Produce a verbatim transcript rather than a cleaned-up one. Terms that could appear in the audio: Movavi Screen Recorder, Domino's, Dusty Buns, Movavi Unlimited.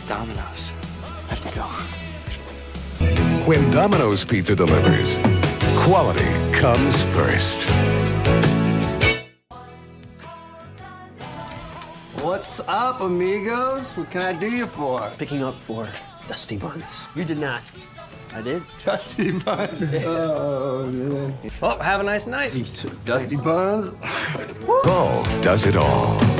It's Domino's. I have to go. When Domino's Pizza delivers, quality comes first. What's up, amigos? What can I do you for? Picking up for Dusty Buns. You did not. I did. Dusty Buns. Oh, man. Well, have a nice night. You too. Dusty Buns. Paul does it all.